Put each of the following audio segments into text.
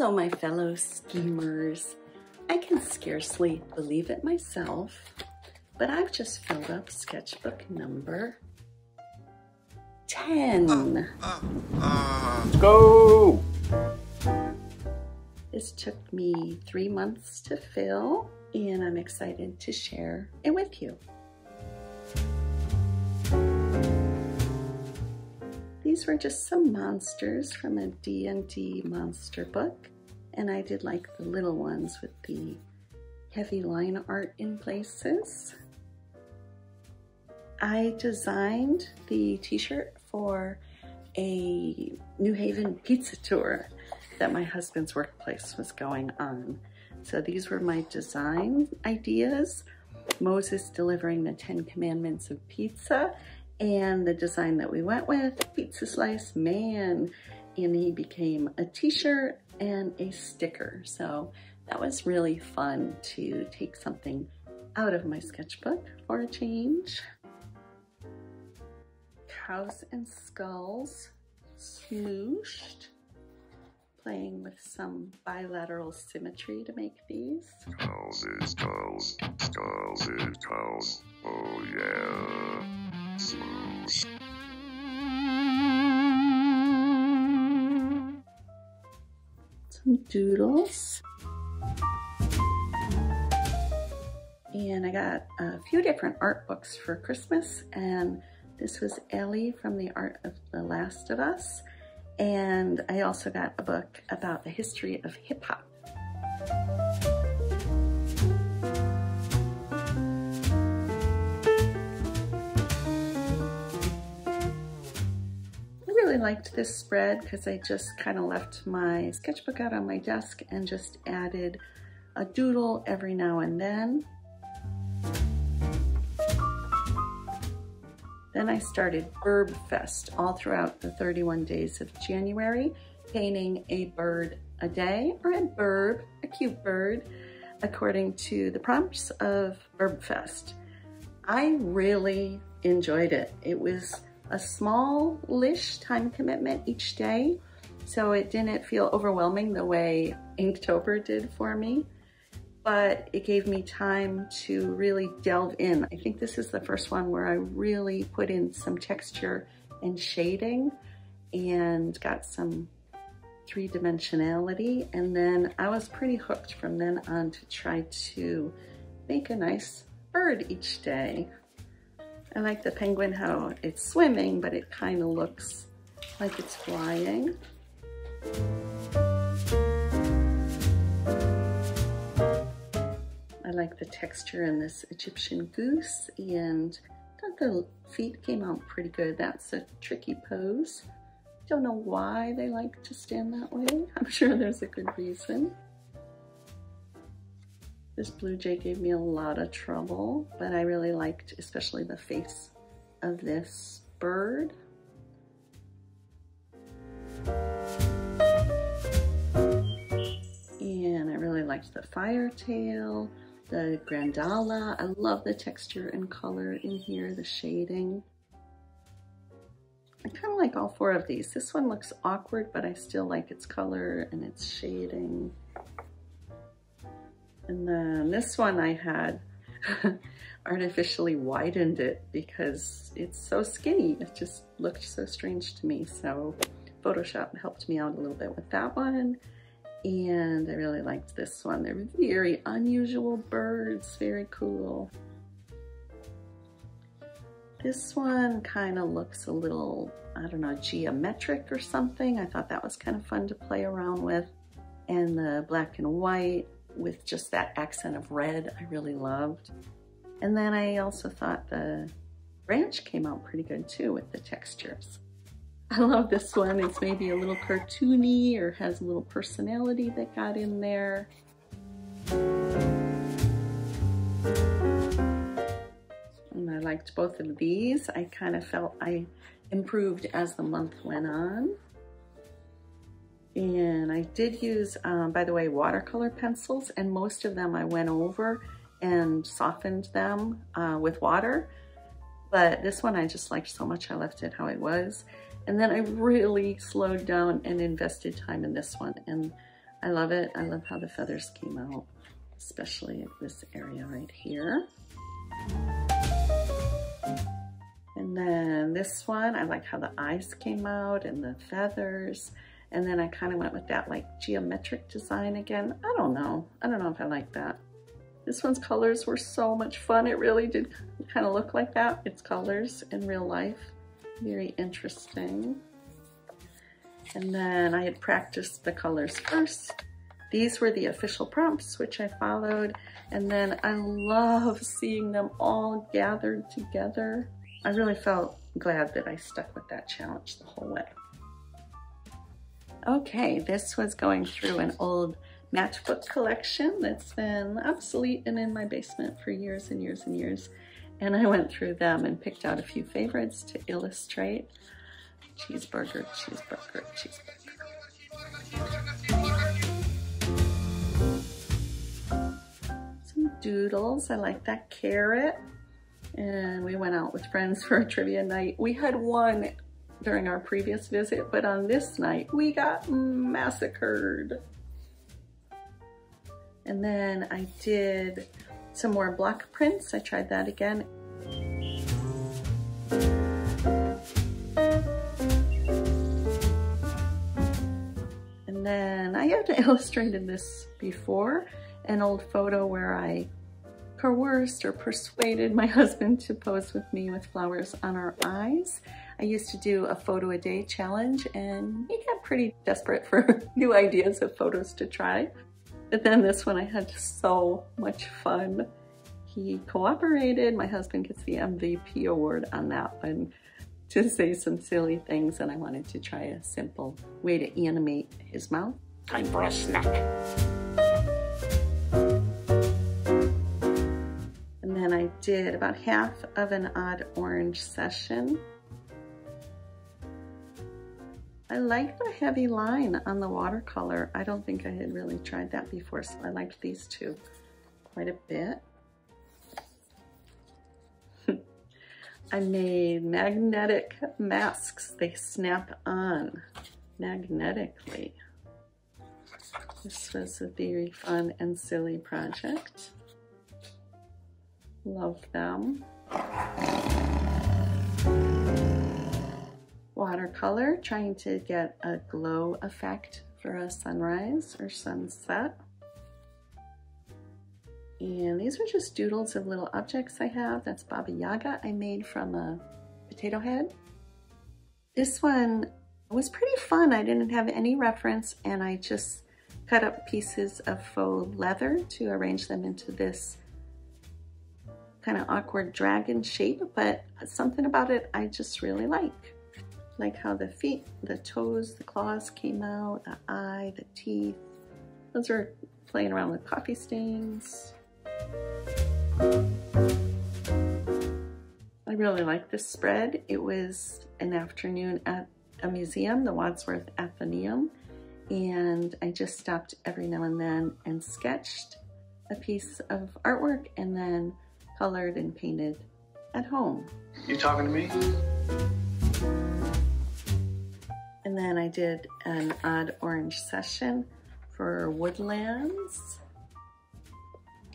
though my fellow schemers, I can scarcely believe it myself, but I've just filled up sketchbook number 10. Let's go! This took me 3 months to fill, and I'm excited to share it with you. These were just some monsters from a D&D monster book. And I did like the little ones with the heavy line art in places. I designed the t-shirt for a New Haven pizza tour that my husband's workplace was going on. So these were my design ideas, Moses delivering the 10 commandments of pizza, and the design that we went with, Pizza Slice Man, and he became a t-shirt and a sticker. So that was really fun to take something out of my sketchbook for a change. Cows and skulls smooshed, playing with some bilateral symmetry to make these. Houses, cows, skulls and cows, oh yeah, smoosh. Some doodles, and I got a few different art books for Christmas, and this was Ellie from The Art of The Last of Us, and I also got a book about the history of hip-hop. I really liked this spread because I just kind of left my sketchbook out on my desk and just added a doodle every now and then. Then I started Birbfest all throughout the 31 days of January, painting a bird a day, or a birb, a cute bird, according to the prompts of Birbfest. I really enjoyed it. It was a small-ish time commitment each day, so it didn't feel overwhelming the way Inktober did for me, but it gave me time to really delve in. I think this is the first one where I really put in some texture and shading and got some three-dimensionality, and then I was pretty hooked from then on to try to make a nice bird each day. I like the penguin, how it's swimming, but it kind of looks like it's flying. I like the texture in this Egyptian goose, and I thought the feet came out pretty good. That's a tricky pose. Don't know why they like to stand that way. I'm sure there's a good reason. This blue jay gave me a lot of trouble, but I really liked especially the face of this bird. And I really liked the fire tail, the grandala. I love the texture and color in here, the shading. I kind of like all four of these. This one looks awkward, but I still like its color and its shading. And then this one I had artificially widened it because it's so skinny. It just looked so strange to me. So Photoshop helped me out a little bit with that one. And I really liked this one. They're very unusual birds, very cool. This one kind of looks a little, I don't know, geometric or something. I thought that was kind of fun to play around with. And the black and white with just that accent of red, I really loved. And then I also thought the branch came out pretty good too with the textures. I love this one. It's maybe a little cartoony or has a little personality that got in there. And I liked both of these. I kind of felt I improved as the month went on. And I did use, by the way, watercolor pencils, and most of them I went over and softened them with water. But this one I just liked so much I left it how it was. And then I really slowed down and invested time in this one. And I love it. I love how the feathers came out, especially at this area right here. And then this one, I like how the eyes came out and the feathers. And then I kind of went with that like geometric design again. I don't know. I don't know if I like that. This one's colors were so much fun. It really did kind of look like that. It's colors in real life. Very interesting. And then I had practiced the colors first. These were the official prompts, which I followed. And then I love seeing them all gathered together. I really felt glad that I stuck with that challenge the whole way. Okay, this was going through an old matchbook collection that's been obsolete and in my basement for years and years and years. And I went through them and picked out a few favorites to illustrate. Cheeseburger, cheeseburger, cheeseburger. Some doodles, I like that carrot. And we went out with friends for a trivia night. We had one during our previous visit, but on this night we got massacred. And then I did some more block prints. I tried that again. And then I had illustrated this before, an old photo where I coerced or persuaded my husband to pose with me with flowers on our eyes. I used to do a photo a day challenge, and he got pretty desperate for new ideas of photos to try. But then this one, I had so much fun. He cooperated. My husband gets the MVP award on that one to say some silly things, and I wanted to try a simple way to animate his mouth. Time for a snack. And then I did about half of an odd orange session. I like the heavy line on the watercolor. I don't think I had really tried that before, so I liked these two quite a bit. I made magnetic masks. They snap on magnetically. This was a very fun and silly project. Love them. Watercolor, trying to get a glow effect for a sunrise or sunset. And these are just doodles of little objects I have. That's Baba Yaga I made from a potato head. This one was pretty fun. I didn't have any reference, and I just cut up pieces of faux leather to arrange them into this kind of awkward dragon shape, but something about it I just really like. Like how the feet, the toes, the claws came out, the eye, the teeth. Those were playing around with coffee stains. I really like this spread. It was an afternoon at a museum, the Wadsworth Athenaeum, and I just stopped every now and then and sketched a piece of artwork and then colored and painted at home. You talking to me? And then I did an odd orange session for woodlands.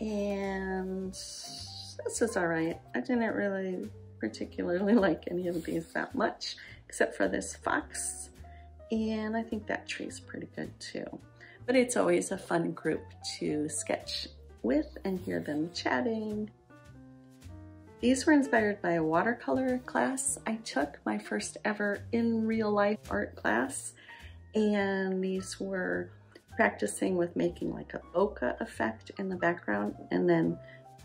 And this is all right. I didn't really particularly like any of these that much, except for this fox. And I think that tree's pretty good too. But it's always a fun group to sketch with and hear them chatting. These were inspired by a watercolor class I took, my first ever in real life art class. And these were practicing with making like a bokeh effect in the background and then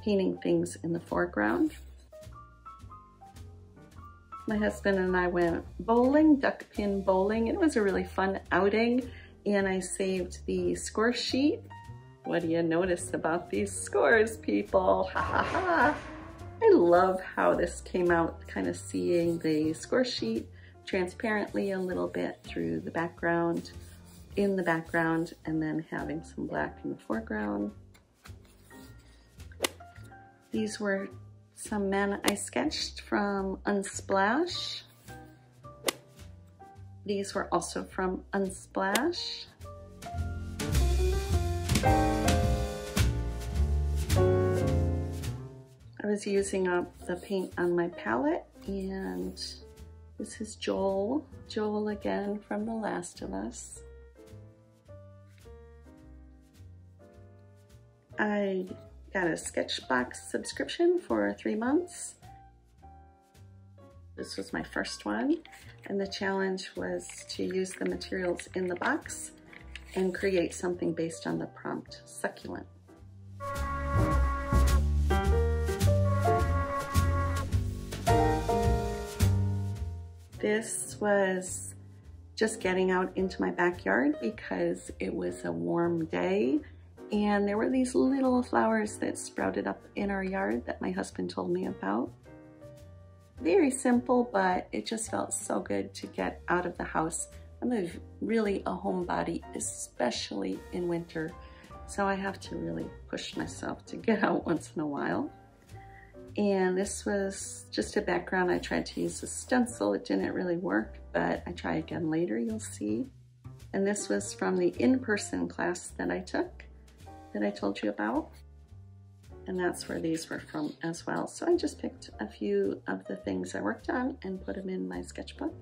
painting things in the foreground. My husband and I went bowling, duck pin bowling. It was a really fun outing, and I saved the score sheet. What do you notice about these scores, people? Ha ha ha. I love how this came out, kind of seeing the score sheet transparently a little bit through the background, in the background, and then having some black in the foreground. These were some men I sketched from Unsplash. These were also from Unsplash. was using up the paint on my palette, and this is Joel. Joel again from The Last of Us. I got a SketchBox subscription for 3 months. This was my first one, and the challenge was to use the materials in the box and create something based on the prompt, succulent. This was just getting out into my backyard because it was a warm day, and there were these little flowers that sprouted up in our yard that my husband told me about. Very simple, but it just felt so good to get out of the house. I'm really a homebody, especially in winter, so I have to really push myself to get out once in a while. And this was just a background. I tried to use a stencil. It didn't really work, but I try again later, you'll see. And this was from the in-person class that I took, that I told you about. And that's where these were from as well. So I just picked a few of the things I worked on and put them in my sketchbook.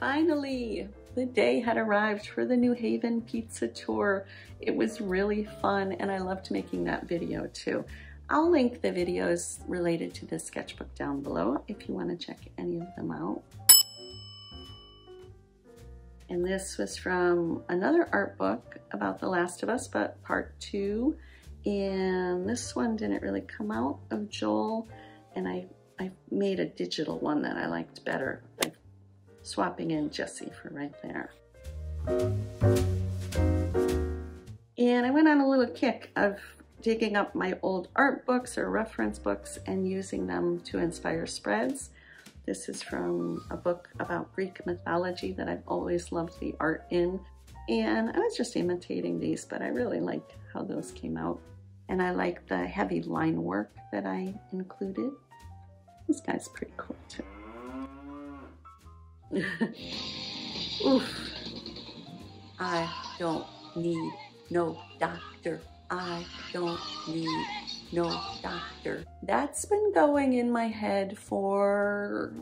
Finally, the day had arrived for the New Haven pizza tour. It was really fun, and I loved making that video too. I'll link the videos related to this sketchbook down below if you want to check any of them out. And this was from another art book about The Last of Us, but Part 2. And this one didn't really come out of Joel, and I made a digital one that I liked better, like swapping in Jesse for right there. And I went on a little kick of digging up my old art books or reference books and using them to inspire spreads. This is from a book about Greek mythology that I've always loved the art in. And I was just imitating these, but I really liked how those came out. And I liked the heavy line work that I included. This guy's pretty cool too. Oof. I don't need no doctor. I don't need no doctor. That's been going in my head for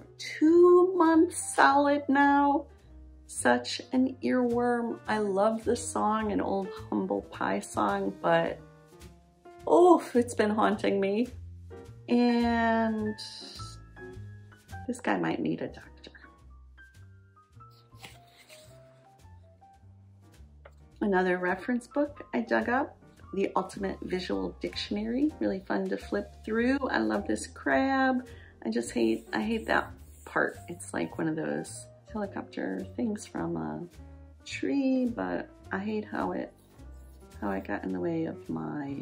2 months solid now. Such an earworm. I love the song, an old humble pie song, but oof, it's been haunting me. And this guy might need a doctor. Another reference book I dug up, The Ultimate Visual Dictionary. Really fun to flip through. I love this crab. I hate that part. It's like one of those helicopter things from a tree, but I hate how it got in the way of my,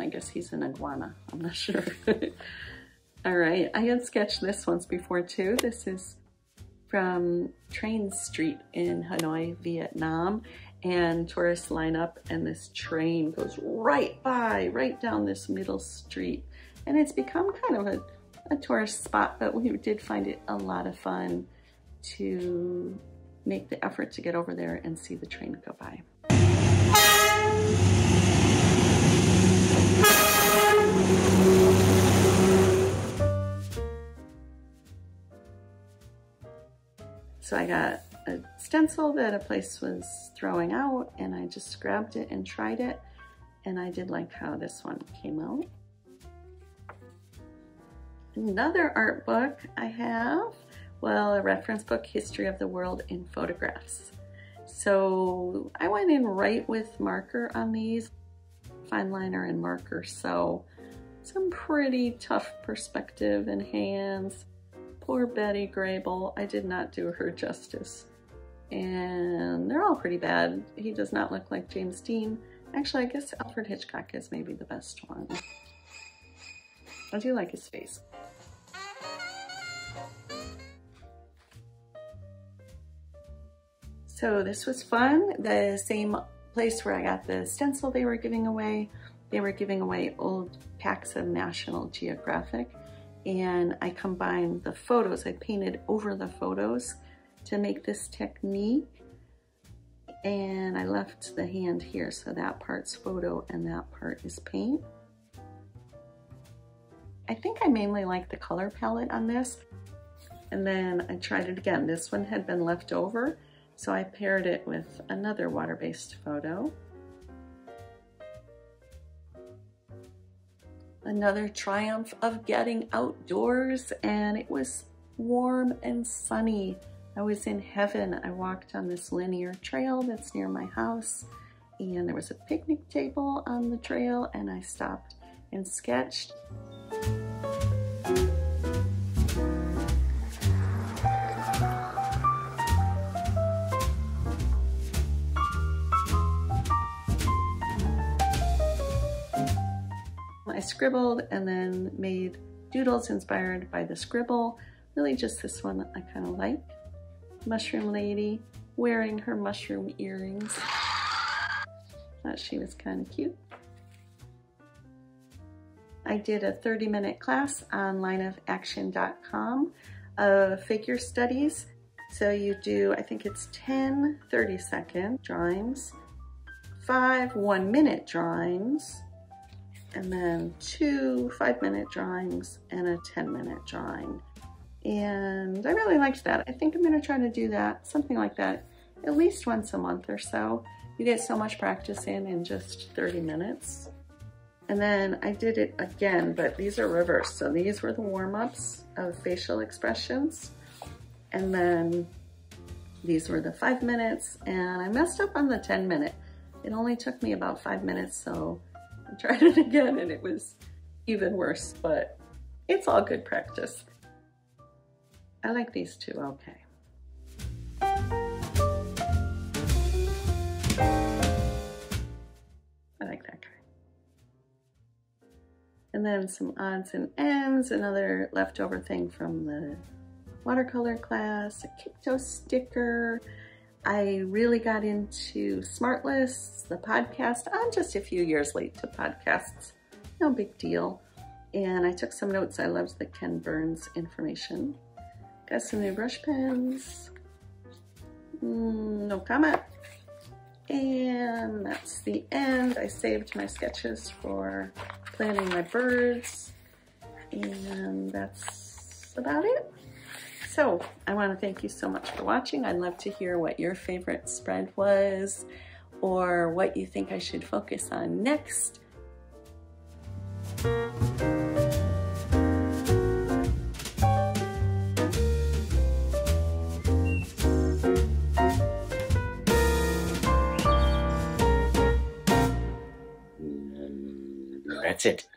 I guess he's an iguana. I'm not sure. All right, I had sketched this once before too. This is from Train Street in Hanoi, Vietnam, and tourists line up and this train goes right down this middle street, and it's become kind of a tourist spot, but we did find it a lot of fun to make the effort to get over there and see the train go by. So I got a stencil that a place was throwing out, and I just grabbed it and tried it, and I did like how this one came out. Another art book I have, well, a reference book, History of the World in Photographs. So I went in right with marker on these, fine liner and marker, so some pretty tough perspective and hands. Poor Betty Grable, I did not do her justice. And they're all pretty bad. He does not look like James Dean. Actually, I guess Alfred Hitchcock is maybe the best one. I do like his face. So this was fun. The same place where I got the stencil they were giving away. They were giving away old packs of National Geographic. And I combined the photos, I painted over the photos to make this technique. and I left the hand here, so that part's photo and that part is paint. I think I mainly like the color palette on this, and then I tried it again. This one had been left over, so I paired it with another water-based photo. Another triumph of getting outdoors, and it was warm and sunny. I was in heaven. I walked on this linear trail that's near my house, and there was a picnic table on the trail, and I stopped and sketched. I scribbled and then made doodles inspired by the scribble. Really just this one I kind of like. Mushroom lady wearing her mushroom earrings. Thought she was kind of cute. I did a 30-minute class on lineofaction.com of figure studies. So you do, I think it's 10 30-second drawings, 5 one-minute drawings, and then 2 5-minute drawings and a 10-minute drawing. And I really liked that. I think I'm gonna try to do that, something like that, at least once a month or so. You get so much practice in just 30 minutes. And then I did it again, but these are reversed. So these were the warm-ups of facial expressions. And then these were the 5 minutes, and I messed up on the 10-minute. It only took me about 5 minutes, so I tried it again and it was even worse, but it's all good practice. I like these two, okay. I like that guy. And then some odds and ends, another leftover thing from the watercolor class, a Kikto sticker. I really got into SmartLess, the podcast. I'm just a few years late to podcasts, no big deal. And I took some notes. I loved the Ken Burns information. Got some new brush pens. No comment. And that's the end. I saved my sketches for planning my birds. And that's about it. So I want to thank you so much for watching. I'd love to hear what your favorite spread was or what you think I should focus on next. That's it.